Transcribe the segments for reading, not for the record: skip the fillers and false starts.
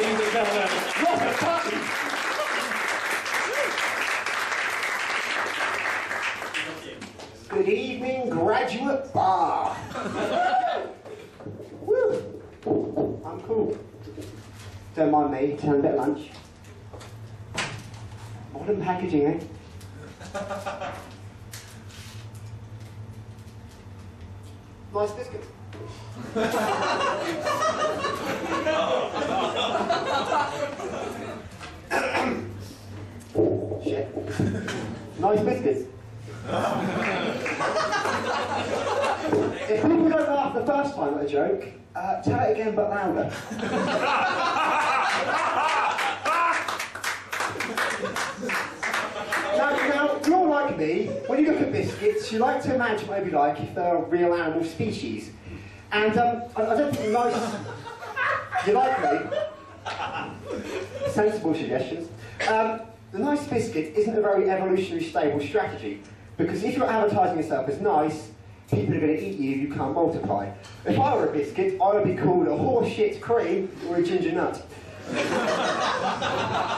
ladies and gentlemen, Robert Button! Good evening, graduate bar. Woo. I'm cool. Don't mind me, turned a bit of lunch. Modern packaging, eh? Nice biscuits. Shit. Nice biscuits. If people don't laugh the first time at a joke, tell it again but louder. Now, you're like me. When you look at biscuits, you like to imagine what it would be like if they're a real animal species. And I don't think you like me. Sensible suggestions. The nice biscuit isn't a very evolutionary stable strategy, because if you're advertising yourself as nice, people are going to eat you, you can't multiply. If I were a biscuit, I would be called a horseshit cream or a ginger nut.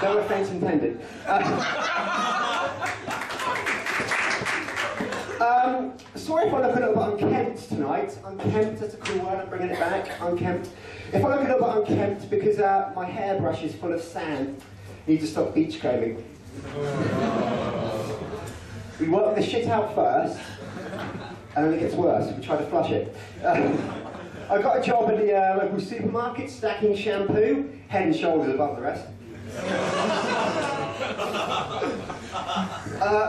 No offence intended. Sorry if I look a little bit unkempt tonight. Unkempt, that's a cool word, I'm bringing it back. Unkempt. If I look a little bit unkempt, because my hairbrush is full of sand. I need to stop beach combing. We work the shit out first, and then it gets worse. We try to flush it. I got a job at the local supermarket, stacking shampoo, head and shoulders above the rest.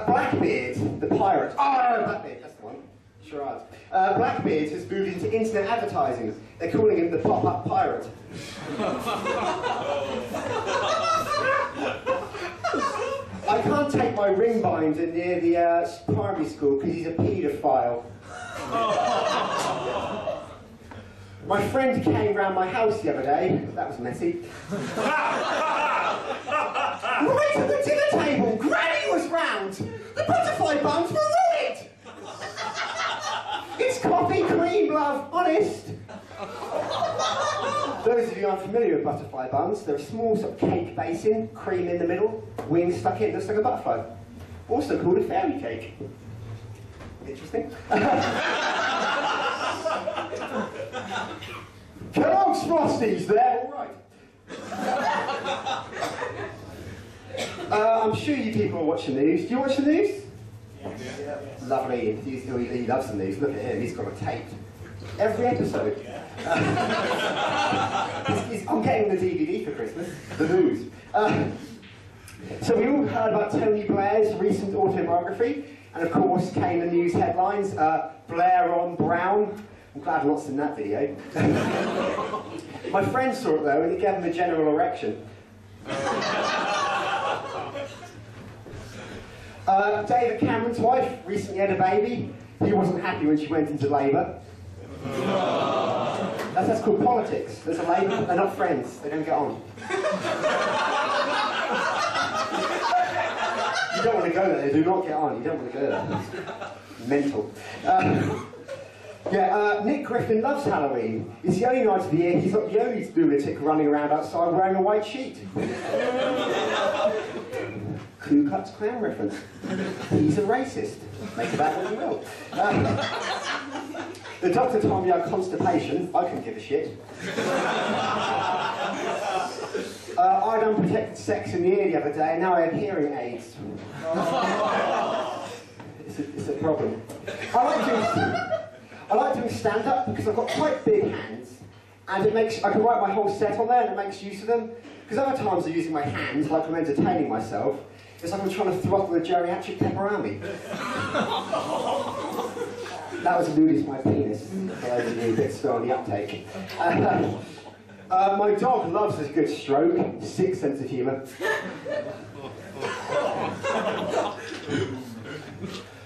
Blackbeard, the pirate. Oh, Blackbeard, that's the one. Charade. Blackbeard has moved into internet advertising. They're calling him the pop-up pirate. I can't take my ring binder near the primary school because he's a paedophile. My friend came round my house the other day. That was messy. Right at the dinner table, Granny was round. The butterfly buns were ruined. It's coffee, cream, love, honest. Those of you unfamiliar with butterfly buns, they're a small sort of cake basin, cream in the middle, wings stuck in, looks like a butterfly. Also called a fairy cake. Interesting. Kellogg's Frosties, they're all right. I'm sure you people are watching the news. Do you watch the news? Yes. Yeah. Lovely. He loves the news. Look at him. He's got a tape. Every episode. I'm getting the DVD for Christmas. The news. So we all heard about Tony Blair's recent autobiography, and of course came the news headlines. Blair on Brown. I'm glad I'm not seen that video. My friend saw it though, and it gave him a general erection. David Cameron's wife recently had a baby. He wasn't happy when she went into labour. That's called politics. There's a labour, they're not friends. They don't get on. You don't want to go there. They do not get on. You don't want to go there. It's mental. Nick Griffin loves Halloween. It's the only night of the year he's not the only lunatic running around outside wearing a white sheet. Ku Klux Klan reference. He's a racist. Make of that what you will. The doctor told me I had constipation. I couldn't give a shit. I had unprotected sex in the ear the other day, and now I have hearing aids. It's a problem. I like doing stand-up because I've got quite big hands, and it makes I can write my whole set on there, and it makes use of them. Because other times I'm using my hands, like I'm entertaining myself. It's like I'm trying to throttle a geriatric pepperami. That was alluding to my penis. I was a bit slow on the uptake. My dog loves a good stroke. Sick sense of humour.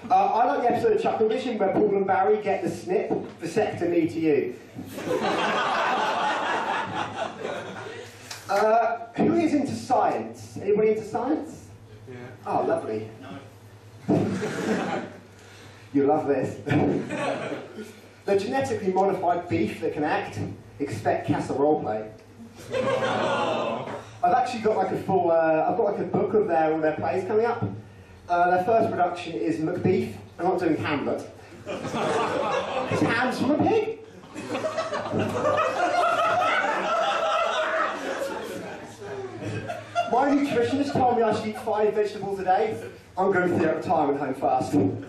I like the episode of Chuckle Mission where Paul and Barry get the snip for sector me to you. Who is into science? Anybody into science? Yeah. Oh, lovely. No. You love this. The genetically modified beef that can act. Expect casserole play. actually got like a full, I've got like a book of their, all their plays coming up. Their first production is McBeef. I'm not doing Hamlet. It's hams from a pig. My nutritionist told me I should eat 5 vegetables a day. I'm going through a retirement home fast. There we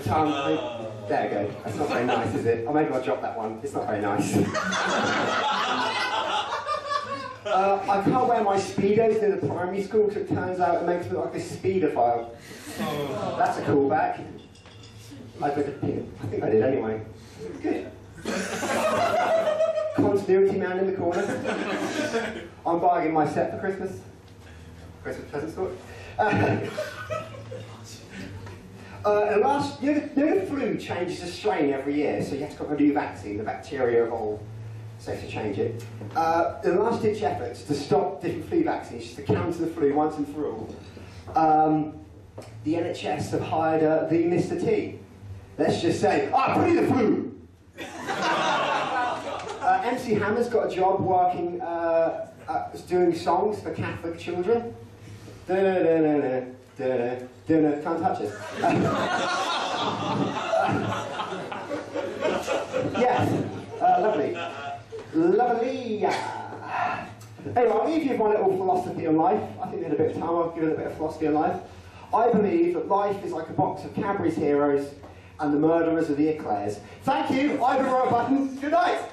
go. That's not very nice, is it? Or maybe I'll drop that one. It's not very nice. I can't wear my Speedos in the primary school because it turns out it makes me look like a speedophile. Oh. That's a callback. I think I did anyway. Good. Continuity man in the corner. I'm buying my set for Christmas. Christmas present sort. The flu changes the strain every year, so you have to have a new vaccine. The bacteria evolve, so you have to change it. The last-ditch efforts to stop different flu vaccines, just to counter the flu once and for all. The NHS have hired the Mr. T. Let's just say, I put in the flu! MC Hammer's got a job working, doing songs for Catholic children. Don't know, can't touch it. Yes, lovely. Lovely. Anyway, I'll leave you with my little philosophy on life. I think we had a bit of time, I'll give it a bit of philosophy on life. I believe that life is like a box of Cadbury's heroes and the murderers of the eclairs. Thank you, I've been Robert Button. Good night.